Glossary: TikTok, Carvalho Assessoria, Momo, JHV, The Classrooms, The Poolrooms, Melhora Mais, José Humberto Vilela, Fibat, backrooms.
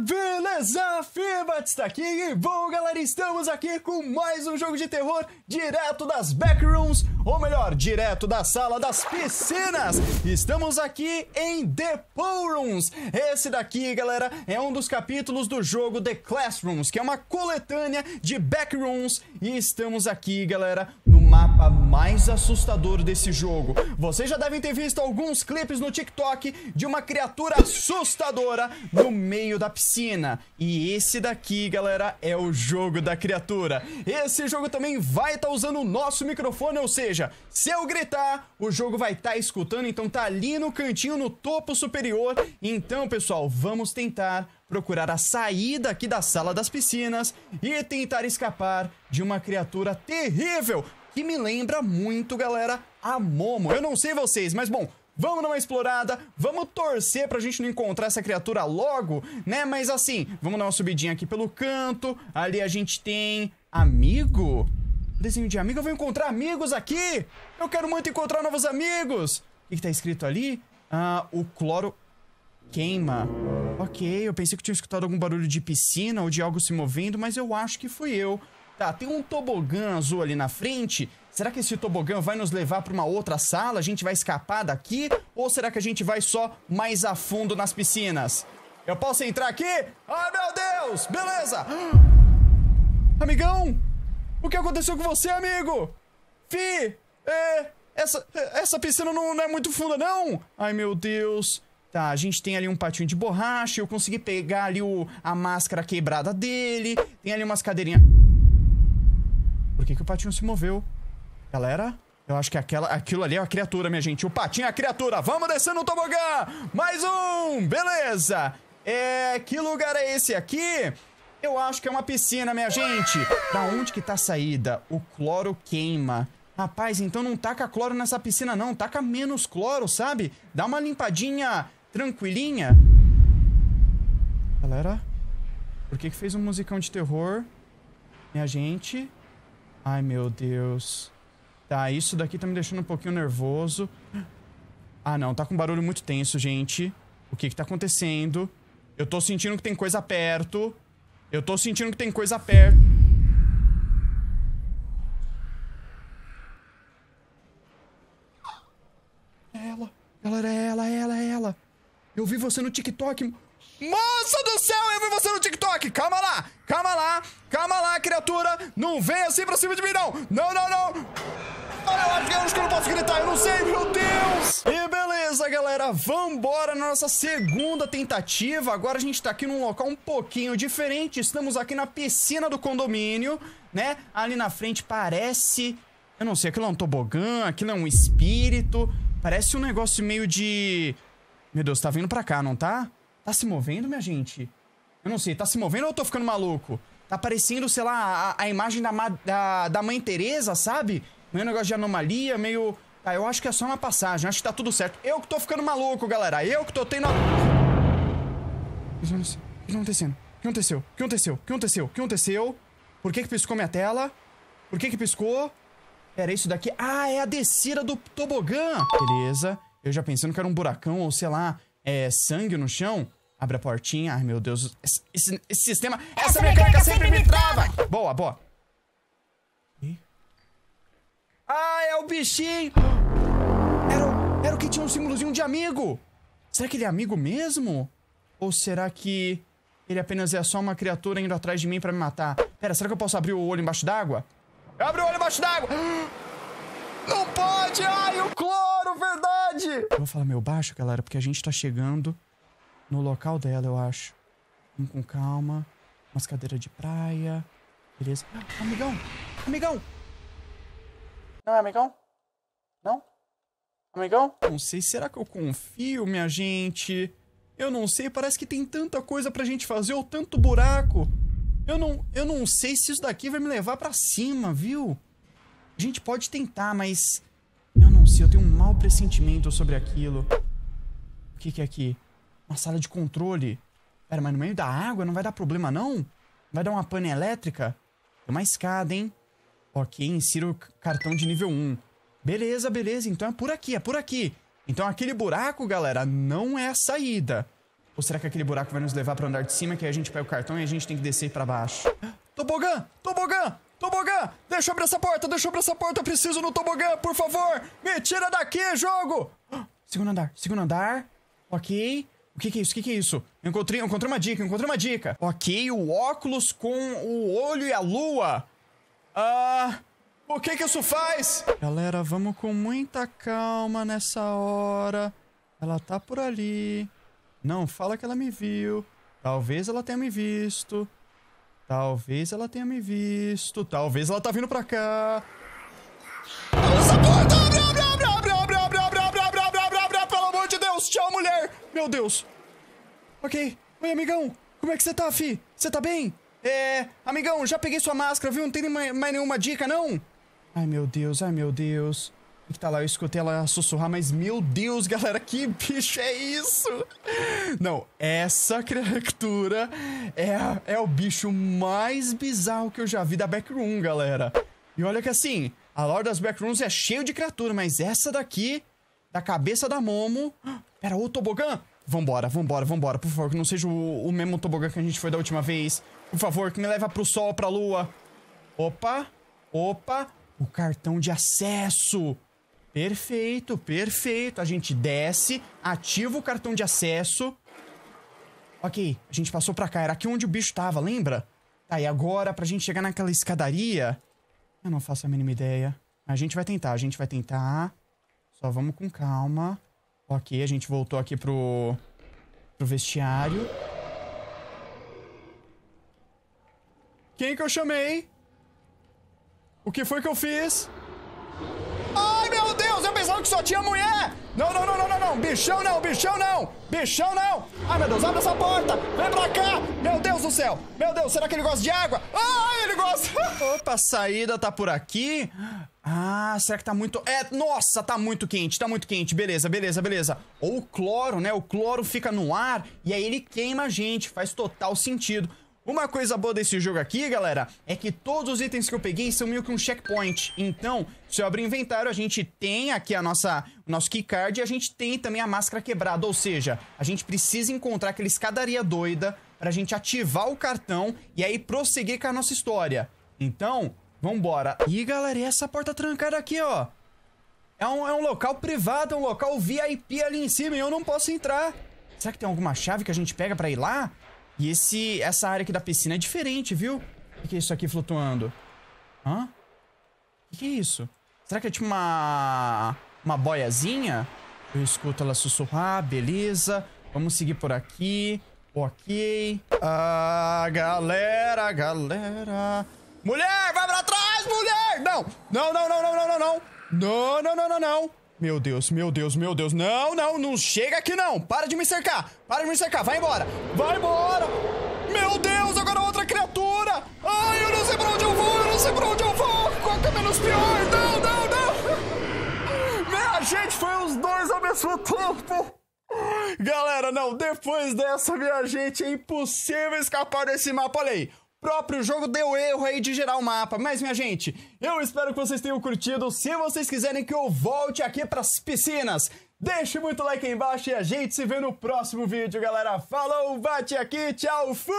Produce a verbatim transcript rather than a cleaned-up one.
Beleza, Fibat está aqui e bom galera, estamos aqui com mais um jogo de terror direto das backrooms, ou melhor, direto da sala das piscinas. Estamos aqui em The Poolrooms. Esse daqui, galera, é um dos capítulos do jogo The Classrooms, que é uma coletânea de backrooms. E estamos aqui, galera, no mapa mais assustador desse jogo. Vocês já devem ter visto alguns clipes no TikTok de uma criatura assustadora no meio da piscina. E esse daqui, galera, é o jogo da criatura. Esse jogo também vai estar usando o nosso microfone, ou seja, se eu gritar, o jogo vai estar escutando. Então tá ali no cantinho, no topo superior. Então, pessoal, vamos tentar procurar a saída aqui da sala das piscinas e tentar escapar de uma criatura terrível que me lembra muito, galera, a Momo. Eu não sei vocês, mas bom, vamos dar uma explorada, vamos torcer pra gente não encontrar essa criatura logo, né? Mas assim, vamos dar uma subidinha aqui pelo canto. Ali a gente tem amigo? Desenho de amigo, eu vou encontrar amigos aqui! Eu quero muito encontrar novos amigos! O que, que tá escrito ali? Ah, o cloro queima. Ok, eu pensei que tinha escutado algum barulho de piscina ou de algo se movendo, mas eu acho que fui eu. Tá, tem um tobogã azul ali na frente. Será que esse tobogã vai nos levar pra uma outra sala? A gente vai escapar daqui? Ou será que a gente vai só mais a fundo nas piscinas? Eu posso entrar aqui? Ah, meu Deus! Beleza! Amigão! O que aconteceu com você, amigo? Fi! É, essa, essa piscina não, não é muito funda, não! Ai, meu Deus! Tá, a gente tem ali um patinho de borracha. Eu consegui pegar ali o, a máscara quebrada dele. Tem ali umas cadeirinhas... Por que que o patinho se moveu? Galera, eu acho que aquela, aquilo ali é a criatura, minha gente. O patinho é a criatura. Vamos descendo o tobogã. Mais um. Beleza. É, que lugar é esse aqui? Eu acho que é uma piscina, minha gente. Da onde que tá a saída? O cloro queima. Rapaz, então não taca cloro nessa piscina, não. Taca menos cloro, sabe? Dá uma limpadinha tranquilinha. Galera, por que que fez um musicão de terror? Minha gente... Ai, meu Deus. Tá, isso daqui tá me deixando um pouquinho nervoso. Ah, não. Tá com um barulho muito tenso, gente. O que que tá acontecendo? Eu tô sentindo que tem coisa perto. Eu tô sentindo que tem coisa perto. É ela. Galera, é ela, é ela, é ela. Eu vi você no TikTok... Moça do céu, eu vi você no TikTok. Calma lá, calma lá, calma lá, criatura. Não vem assim pra cima de mim, não. Não, não, não. Olha, eu acho que eu não posso gritar, eu não sei, meu Deus. E beleza, galera, vambora na nossa segunda tentativa. Agora a gente tá aqui num local um pouquinho diferente. Estamos aqui na piscina do condomínio, né? Ali na frente parece... Eu não sei, aquilo é um tobogã, aquilo é um espírito. Parece um negócio meio de... Meu Deus, tá vindo pra cá, não tá? Tá se movendo, minha gente? Eu não sei, tá se movendo ou eu tô ficando maluco? Tá parecendo, sei lá, a, a imagem da, da, da Mãe Teresa, sabe? Meio negócio de anomalia, meio... Ah, eu acho que é só uma passagem, acho que tá tudo certo. Eu que tô ficando maluco, galera, eu que tô tendo... O que aconteceu? O que aconteceu? O que aconteceu? O que aconteceu? O que aconteceu? O que aconteceu? Por que que piscou minha tela? Por que que piscou? Pera, isso daqui... Ah, é a descida do tobogã! Beleza, eu já pensando que era um buracão ou sei lá... É, sangue no chão? Abre a portinha. Ai, meu Deus. Esse, esse, esse sistema... Essa, essa mecânica, mecânica sempre me trava! trava. Boa, boa. E? Ah, é o bichinho! Era, era o que tinha um símbolozinho de amigo! Será que ele é amigo mesmo? Ou será que ele apenas é só uma criatura indo atrás de mim pra me matar? Pera, será que eu posso abrir o olho embaixo d'água? Eu abri o olho embaixo d'água! Não pode! Ai, o cloro, verdade! Eu vou falar meio baixo, galera, porque a gente tá chegando no local dela, eu acho. Vamos com calma. Umas cadeiras de praia. Beleza. Ah, amigão! Amigão! Não é amigão? Não? Amigão? Não sei, será que eu confio, minha gente? Eu não sei, parece que tem tanta coisa pra gente fazer, ou tanto buraco. Eu não, eu não sei se isso daqui vai me levar pra cima, viu? A gente pode tentar, mas... Eu não sei, eu tenho um mau pressentimento sobre aquilo. O que que é aqui? Uma sala de controle. Pera, mas no meio da água não vai dar problema, não? Vai dar uma pane elétrica? Tem uma escada, hein? Ok, insiro o cartão de nível um. Beleza, beleza, então é por aqui, é por aqui. Então aquele buraco, galera, não é a saída. Ou será que aquele buraco vai nos levar para o andar de cima, que aí a gente pega o cartão e a gente tem que descer para baixo? Tobogã! Tobogã! Tobogã! Deixa eu abrir essa porta! Deixa eu abrir essa porta! Eu preciso no tobogã, por favor! Me tira daqui, jogo! Segundo andar, segundo andar. Ok. O que que é isso? O que que é isso? Eu encontrei, eu encontrei uma dica, eu encontrei uma dica. Ok, o óculos com o olho e a lua. Ah... O que que isso faz? Galera, vamos com muita calma nessa hora. Ela tá por ali. Não fala que ela me viu. Talvez ela tenha me visto. Talvez ela tenha me visto. Talvez ela tá vindo pra cá. Abre essa porta! Abre, abre, abre, abre, abre, abre, abre, abre, abre, abre, abre, pelo amor de Deus! Tchau, mulher! Meu Deus! Ok. Oi, amigão. Como é que você tá, fi? Você tá bem? É... Amigão, já peguei sua máscara, viu? Não tem mais nenhuma dica, não? Ai, meu Deus, ai, meu Deus. O que tá lá? Eu escutei ela sussurrar, mas meu Deus, galera, que bicho é isso? Não, essa criatura é, é o bicho mais bizarro que eu já vi da Backroom, galera. E olha que assim, a lore das Backrooms é cheio de criatura, mas essa daqui, da cabeça da Momo... Pera, o tobogã? Vambora, vambora, vambora, por favor, que não seja o, o mesmo tobogã que a gente foi da última vez. Por favor, que me leva pro sol, pra lua. Opa, opa... O cartão de acesso. Perfeito, perfeito. A gente desce, ativa o cartão de acesso. Ok, a gente passou pra cá. Era aqui onde o bicho tava, lembra? Tá, e agora pra gente chegar naquela escadaria... Eu não faço a mínima ideia. A gente vai tentar, a gente vai tentar. Só vamos com calma. Ok, a gente voltou aqui pro... Pro vestiário. Quem que eu chamei? O que foi que eu fiz? Ai, meu Deus! Eu pensava que só tinha mulher! Não, não, não, não, não, não! Bichão não, bichão não! Bichão não! Ai, meu Deus, abre essa porta! Vem pra cá! Meu Deus do céu! Meu Deus, será que ele gosta de água? Ai, ele gosta! Opa, a saída tá por aqui. Ah, será que tá muito... É, nossa, tá muito quente, tá muito quente. Beleza, beleza, beleza. Ou o cloro, né? O cloro fica no ar e aí ele queima a gente. Faz total sentido. Uma coisa boa desse jogo aqui, galera, é que todos os itens que eu peguei são meio que um checkpoint. Então, se eu abrir o inventário, a gente tem aqui a nossa, o nosso keycard e a gente tem também a máscara quebrada. Ou seja, a gente precisa encontrar aquela escadaria doida pra gente ativar o cartão e aí prosseguir com a nossa história. Então, vambora. E, galera, e essa porta trancada aqui, ó? É um, é um local privado, é um local V I P ali em cima e eu não posso entrar. Será que tem alguma chave que a gente pega pra ir lá? E esse, essa área aqui da piscina é diferente, viu? O que, que é isso aqui flutuando? Hã? O que, que é isso? Será que é tipo uma... Uma boiazinha? Eu escuto ela sussurrar, beleza. Vamos seguir por aqui. Ok. Ah, galera, galera... Mulher, vai pra trás, mulher! Não! Não, não, não, não, não, não, não! Não, não, não, não, não! Meu Deus, meu Deus, meu Deus. Não, não, não chega aqui não. Para de me cercar. Para de me cercar. Vai embora. Vai embora. Meu Deus, agora outra criatura. Ai, eu não sei pra onde eu vou. Eu não sei pra onde eu vou. Qual que é menos pior? Não, não, não. Minha gente, foi os dois ao mesmo tempo. Galera, não. Depois dessa, minha gente, é impossível escapar desse mapa. Olha aí. O próprio jogo deu erro aí de gerar o mapa. Mas, minha gente, eu espero que vocês tenham curtido. Se vocês quiserem que eu volte aqui pras piscinas, deixe muito like aí embaixo e a gente se vê no próximo vídeo, galera. Falou, bate aqui, tchau, fui!